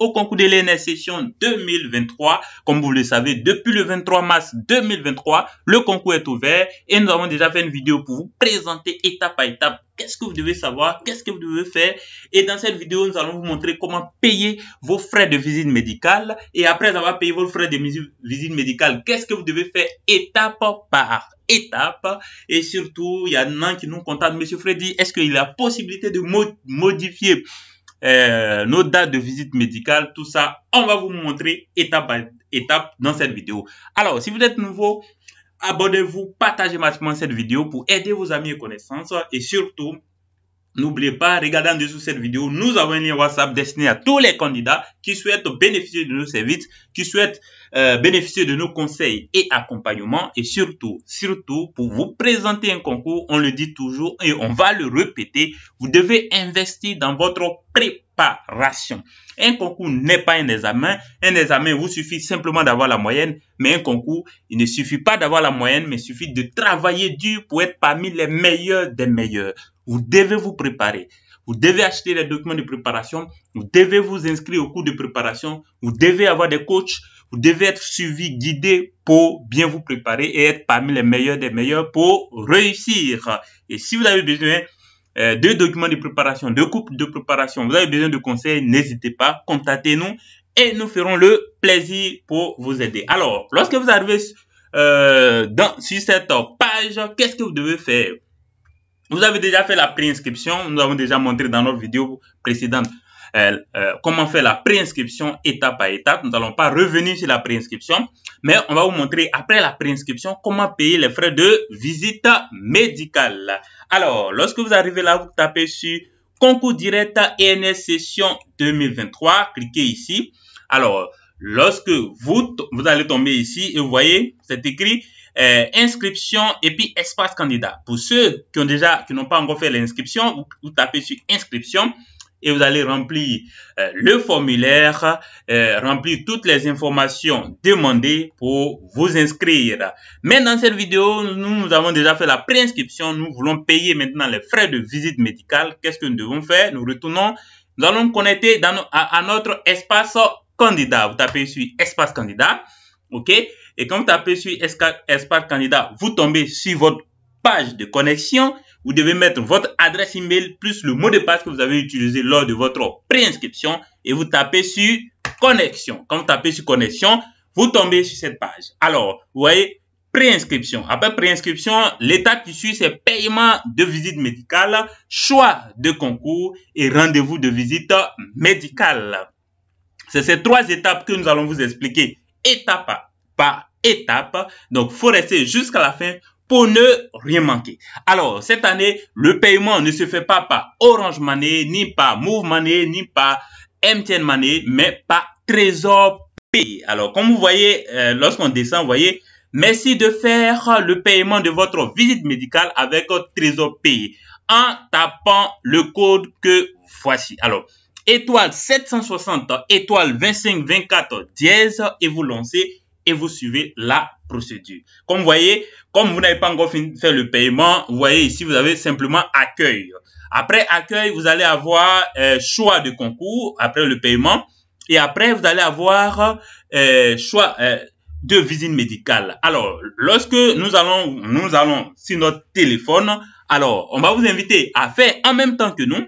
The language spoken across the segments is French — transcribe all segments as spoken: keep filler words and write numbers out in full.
au concours de l'E N S session deux mille vingt-trois. Comme vous le savez, depuis le vingt-trois mars deux mille vingt-trois, le concours est ouvert et nous avons déjà fait une vidéo pour vous présenter étape à étape qu'est-ce que vous devez savoir, qu'est-ce que vous devez faire. Et dans cette vidéo, nous allons vous montrer comment payer vos frais de visite médicale. Et après avoir payé vos frais de visite médicale, qu'est-ce que vous devez faire étape par étape. Et surtout, il y en a un qui nous contacte, Monsieur Freddy, est-ce qu'il y a possibilité de modifier Euh, nos dates de visite médicale, tout ça, on va vous montrer étape par étape dans cette vidéo. Alors, si vous êtes nouveau, abonnez-vous, partagez massivement cette vidéo pour aider vos amis et connaissances. Et surtout, n'oubliez pas, regardez en dessous cette vidéo, nous avons un lien WhatsApp destiné à tous les candidats qui souhaitent bénéficier de nos services, qui souhaitent euh, bénéficier de nos conseils et accompagnements. Et surtout, surtout, pour vous présenter un concours, on le dit toujours et on va le répéter, vous devez investir dans votre préparation. Un concours n'est pas un examen. Un examen, vous suffit simplement d'avoir la moyenne, mais un concours, il ne suffit pas d'avoir la moyenne, mais il suffit de travailler dur pour être parmi les meilleurs des meilleurs. Vous devez vous préparer. Vous devez acheter les documents de préparation. Vous devez vous inscrire au cours de préparation. Vous devez avoir des coachs. Vous devez être suivi, guidé pour bien vous préparer et être parmi les meilleurs des meilleurs pour réussir. Et si vous avez besoin de documents de préparation, de coupes de préparation, vous avez besoin de conseils, n'hésitez pas, contactez-nous et nous ferons le plaisir pour vous aider. Alors, lorsque vous arrivez euh, dans, sur cette page, qu'est-ce que vous devez faire? Vous avez déjà fait la préinscription. Nous avons déjà montré dans notre vidéo précédente euh, euh, comment faire la préinscription étape par étape. Nous n'allons pas revenir sur la préinscription, mais on va vous montrer après la préinscription comment payer les frais de visite médicale. Alors, lorsque vous arrivez là, vous tapez sur concours direct E N S session deux mille vingt-trois. Cliquez ici. Alors, lorsque vous, vous allez tomber ici et vous voyez, c'est écrit Euh, inscription et puis espace candidat. Pour ceux qui ont déjà, qui n'ont pas encore fait l'inscription, vous, vous tapez sur inscription et vous allez remplir euh, le formulaire, euh, remplir toutes les informations demandées pour vous inscrire. Mais dans cette vidéo, nous, nous avons déjà fait la préinscription. Nous voulons payer maintenant les frais de visite médicale. Qu'est-ce que nous devons faire? Nous retournons, nous allons connecter dans, à, à notre espace candidat. Vous tapez sur espace candidat. OK? Et quand vous tapez sur espace candidat, vous tombez sur votre page de connexion. Vous devez mettre votre adresse email plus le mot de passe que vous avez utilisé lors de votre préinscription. Et vous tapez sur connexion. Quand vous tapez sur connexion, vous tombez sur cette page. Alors, vous voyez, préinscription. Après préinscription, l'étape qui suit, c'est paiement de visite médicale, choix de concours et rendez-vous de visite médicale. C'est ces trois étapes que nous allons vous expliquer étape par étape. Donc, il faut rester jusqu'à la fin pour ne rien manquer. Alors, cette année, le paiement ne se fait pas par Orange Money, ni par Moov Money, ni par M T N Money, mais par Trésor Pay. Alors, comme vous voyez, euh, lorsqu'on descend, vous voyez, merci de faire le paiement de votre visite médicale avec Trésor Pay en tapant le code que voici. Alors, étoile sept cent soixante, étoile vingt-cinq vingt-quatre, dièse, et vous lancez et vous suivez la procédure. Comme vous voyez, comme vous n'avez pas encore fait le paiement, vous voyez ici, vous avez simplement accueil. Après accueil, vous allez avoir euh, choix de concours après le paiement. Et après, vous allez avoir euh, choix euh, de visite médicale. Alors, lorsque nous allons, nous allons sur notre téléphone, alors on va vous inviter à faire en même temps que nous.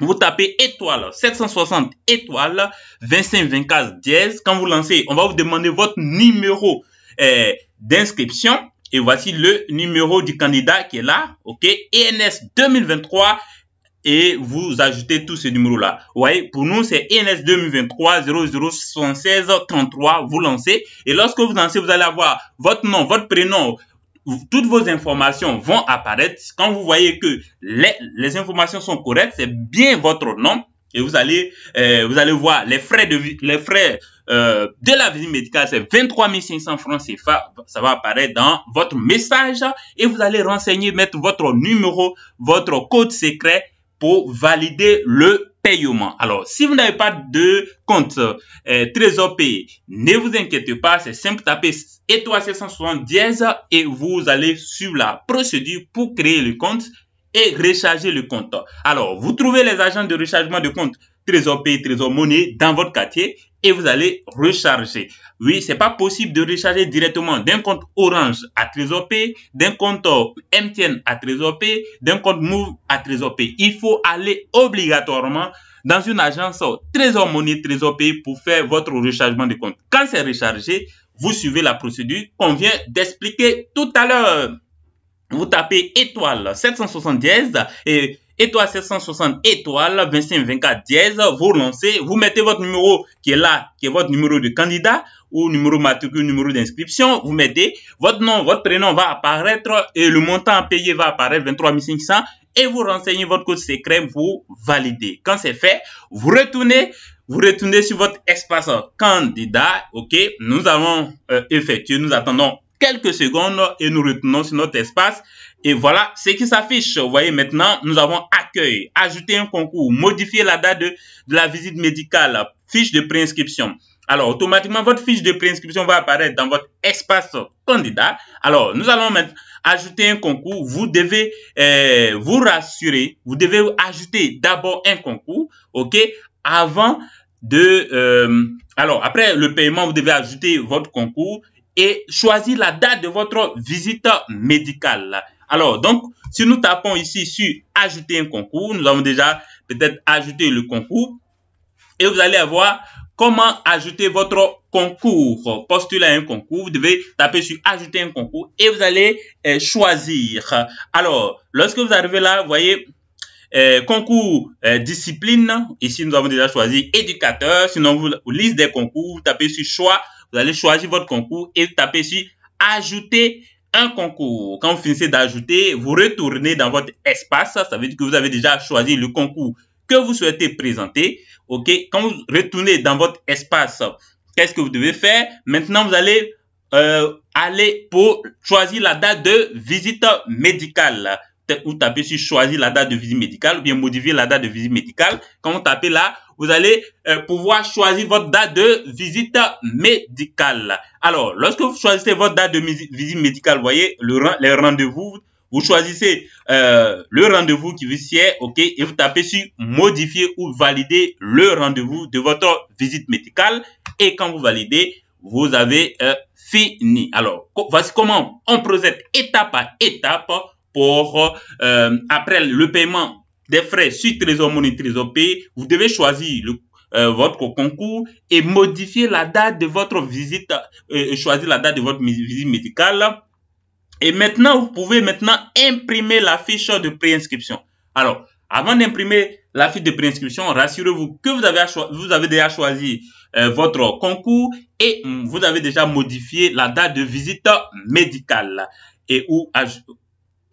Vous tapez étoile sept cent soixante étoile vingt-cinq vingt-quatre dièse. Quand vous lancez, on va vous demander votre numéro euh, d'inscription. Et voici le numéro du candidat qui est là. OK. E N S deux mille vingt-trois. Et vous ajoutez tout ce numéro-là. Vous voyez, pour nous, c'est E N S deux mille vingt-trois zéro zéro soixante-seize trente-trois. Vous lancez. Et lorsque vous lancez, vous allez avoir votre nom, votre prénom. Toutes vos informations vont apparaître. Quand vous voyez que les, les informations sont correctes, c'est bien votre nom. Et vous allez, euh, vous allez voir les frais de, les frais, euh, de la visite médicale, c'est vingt-trois mille cinq cents francs C F A. Ça va apparaître dans votre message. Et vous allez renseigner, mettre votre numéro, votre code secret pour valider le paiement. Alors, si vous n'avez pas de compte euh, Trésor Pay, ne vous inquiétez pas, c'est simple, tapez étoile sept cent soixante dièse et vous allez suivre la procédure pour créer le compte et recharger le compte. Alors, vous trouvez les agents de rechargement de compte Trésor Pay, Trésor Money dans votre quartier et vous allez recharger. Oui, c'est pas possible de recharger directement d'un compte Orange à Trésor Pay, d'un compte M T N à Trésor Pay, d'un compte Moov à Trésor Pay. Il faut aller obligatoirement dans une agence Trésor Money, Trésor Pay pour faire votre rechargement de compte. Quand c'est rechargé, vous suivez la procédure qu'on vient d'expliquer tout à l'heure. Vous tapez étoile sept cent soixante-dix et étoile sept cent soixante étoile vingt-cinq vingt-quatre dièse, vous lancez, vous mettez votre numéro qui est là, qui est votre numéro de candidat ou numéro matricule, numéro d'inscription, vous mettez votre nom, votre prénom va apparaître et le montant à payer va apparaître vingt-trois mille cinq cents et vous renseignez votre code secret, vous validez. Quand c'est fait, vous retournez, vous retournez sur votre espace candidat, ok, nous avons euh, effectué, nous attendons quelques secondes et nous retournons sur notre espace. Et voilà ce qui s'affiche. Vous voyez maintenant, nous avons accueil, ajouter un concours, modifier la date de, de la visite médicale, fiche de préinscription. Alors, automatiquement, votre fiche de préinscription va apparaître dans votre espace candidat. Alors, nous allons maintenant ajouter un concours. Vous devez euh, vous rassurer. Vous devez ajouter d'abord un concours, ok, avant de... Euh, alors, après le paiement, vous devez ajouter votre concours et choisir la date de votre visite médicale. Alors, donc, si nous tapons ici sur « Ajouter un concours », nous avons déjà peut-être ajouté le concours. Et vous allez avoir « Comment ajouter votre concours ?» Postuler un concours, vous devez taper sur « Ajouter un concours » et vous allez eh, choisir. Alors, lorsque vous arrivez là, vous voyez eh, « Concours eh, discipline ». Ici, nous avons déjà choisi « Éducateur ». Sinon, vous, vous liste des concours, vous tapez sur « Choix ». Vous allez choisir votre concours et vous tapez sur « Ajouter ». Un concours. Quand vous finissez d'ajouter, vous retournez dans votre espace. Ça veut dire que vous avez déjà choisi le concours que vous souhaitez présenter. Ok. Quand vous retournez dans votre espace, qu'est-ce que vous devez faire? Maintenant, vous allez euh, aller pour choisir la date de visite médicale. Vous tapez sur choisir la date de visite médicale ou bien modifier la date de visite médicale. Quand vous tapez là, vous allez euh, pouvoir choisir votre date de visite médicale. Alors, lorsque vous choisissez votre date de visite médicale, vous voyez, le, les rendez-vous, vous choisissez euh, le rendez-vous qui vous sied, ok, et vous tapez sur modifier ou valider le rendez-vous de votre visite médicale. Et quand vous validez, vous avez euh, fini. Alors, voici comment on procède étape par étape pour, euh, après le paiement des frais sur Trésor Money, Trésor Pay, vous devez choisir le, euh, votre concours et modifier la date de votre visite, euh, choisir la date de votre visite médicale. Et maintenant, vous pouvez maintenant imprimer la fiche de préinscription. Alors, avant d'imprimer la fiche de préinscription, rassurez-vous que vous avez, vous avez déjà choisi euh, votre concours et mm, vous avez déjà modifié la date de visite médicale. Et où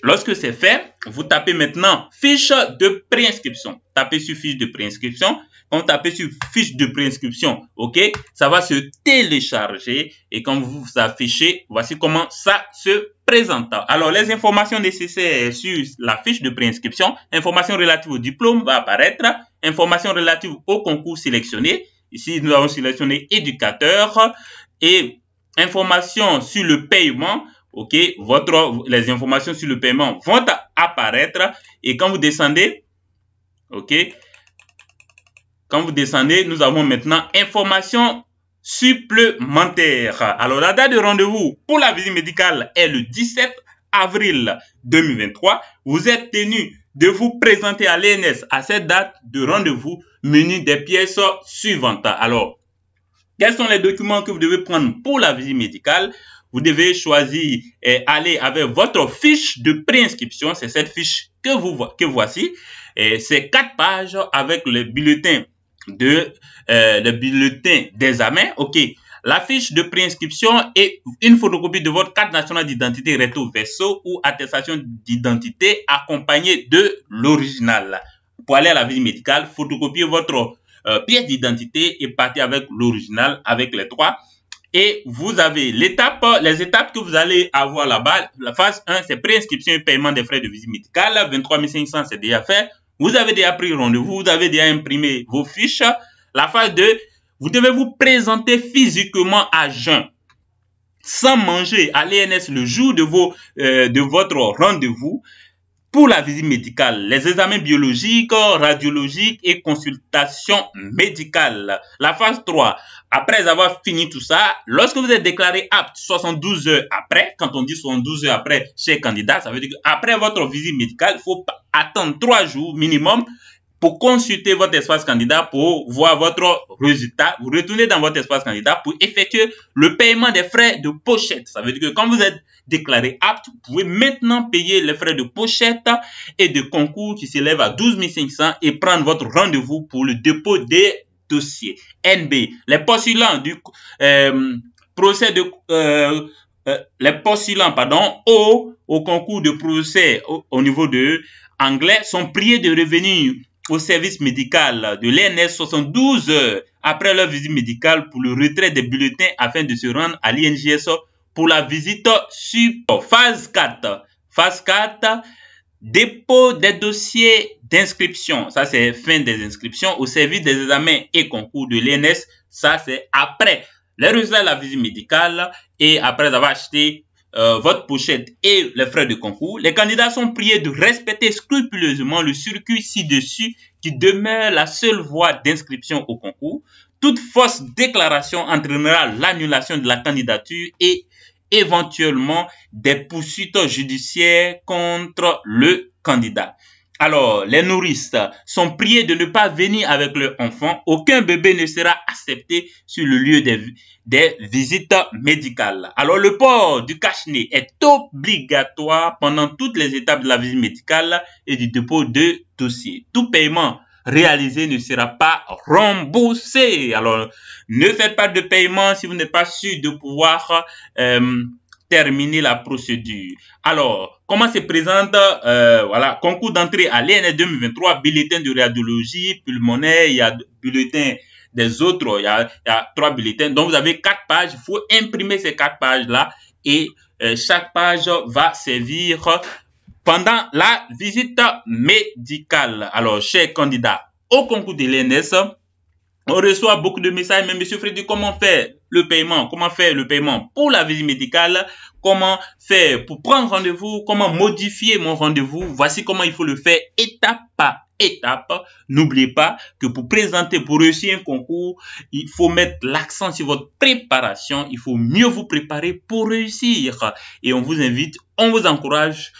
Lorsque c'est fait, vous tapez maintenant fiche de préinscription. Tapez sur fiche de préinscription. Quand vous tapez sur fiche de préinscription, ok, ça va se télécharger. Et quand vous vous affichez, voici comment ça se présente. Alors, les informations nécessaires sur la fiche de préinscription, informations relatives au diplôme va apparaître, informations relatives au concours sélectionné. Ici, nous avons sélectionné éducateur et informations sur le paiement. Ok, votre, les informations sur le paiement vont apparaître et quand vous descendez, ok, quand vous descendez, nous avons maintenant informations supplémentaires. Alors, la date de rendez-vous pour la visite médicale est le dix-sept avril deux mille vingt-trois. Vous êtes tenu de vous présenter à l'E N S à cette date de rendez-vous muni des pièces suivantes. Alors, quels sont les documents que vous devez prendre pour la visite médicale? Vous devez choisir et aller avec votre fiche de préinscription. C'est cette fiche que, vous, que voici. C'est quatre pages avec le bulletin de, euh, le bulletin d'examen. OK. La fiche de préinscription et une photocopie de votre carte nationale d'identité recto verso ou attestation d'identité accompagnée de l'original. Pour aller à la visite médicale, photocopiez votre euh, pièce d'identité et partez avec l'original, avec les trois. Et vous avez l'étape, les étapes que vous allez avoir là-bas. La phase un, c'est préinscription et paiement des frais de visite médicale. vingt-trois mille cinq cents, c'est déjà fait. Vous avez déjà pris rendez-vous, vous avez déjà imprimé vos fiches. La phase deux, vous devez vous présenter physiquement à jeun, sans manger à l'E N S le jour de, vos, euh, de votre rendez-vous. pour la visite médicale, les examens biologiques, radiologiques et consultations médicales. La phase trois, après avoir fini tout ça, lorsque vous êtes déclaré apte soixante-douze heures après, quand on dit soixante-douze heures après chez candidat, ça veut dire qu'après votre visite médicale, il faut attendre trois jours minimum pour consulter votre espace candidat pour voir votre résultat. Vous retournez dans votre espace candidat pour effectuer le paiement des frais de pochette. Ça veut dire que quand vous êtes déclaré apte, vous pouvez maintenant payer les frais de pochette et de concours qui s'élèvent à douze mille cinq cents et prendre votre rendez-vous pour le dépôt des dossiers. N B. Les postulants du euh, procès de... Euh, euh, les postulants, pardon, au, au concours de procès au, au niveau de anglais sont priés de revenir au service médical de l'E N S soixante-douze heures après leur visite médicale pour le retrait des bulletins afin de se rendre à l'I N G S pour la visite support. Phase quatre. Phase quatre, dépôt des dossiers d'inscription. Ça, c'est fin des inscriptions au service des examens et concours de l'E N S. Ça, c'est après les résultats de la visite médicale et après avoir acheté Euh, votre pochette et les frais de concours, les candidats sont priés de respecter scrupuleusement le circuit ci-dessus qui demeure la seule voie d'inscription au concours. Toute fausse déclaration entraînera l'annulation de la candidature et éventuellement des poursuites judiciaires contre le candidat. Alors, les nourrices sont priées de ne pas venir avec leur enfant. Aucun bébé ne sera accepté sur le lieu des, des visites médicales. Alors, le port du cache-nez est obligatoire pendant toutes les étapes de la visite médicale et du dépôt de dossier. Tout paiement réalisé ne sera pas remboursé. Alors, ne faites pas de paiement si vous n'êtes pas sûr de pouvoir Euh, terminer la procédure. Alors, comment se présente, euh, voilà, concours d'entrée à l'E N S deux mille vingt-trois, bulletin de radiologie pulmonaire, il y a bulletin des autres, il y a, il y a trois bulletins. Donc, vous avez quatre pages, il faut imprimer ces quatre pages-là et euh, chaque page va servir pendant la visite médicale. Alors, chers candidats, au concours de l'E N S, on reçoit beaucoup de messages, mais Monsieur Freddy, comment faire le paiement? Comment faire le paiement pour la visite médicale? Comment faire pour prendre rendez-vous? Comment modifier mon rendez-vous? Voici comment il faut le faire étape par étape. N'oubliez pas que pour présenter, pour réussir un concours, il faut mettre l'accent sur votre préparation. Il faut mieux vous préparer pour réussir. Et on vous invite, on vous encourage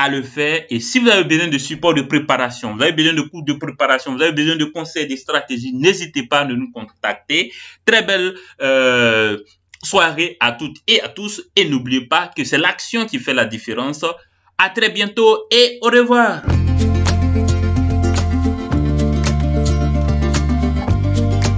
à le faire. Et si vous avez besoin de support de préparation, vous avez besoin de cours de préparation, vous avez besoin de conseils, de stratégies, n'hésitez pas à nous contacter. Très belle euh, soirée à toutes et à tous. Et n'oubliez pas que c'est l'action qui fait la différence. À très bientôt et au revoir.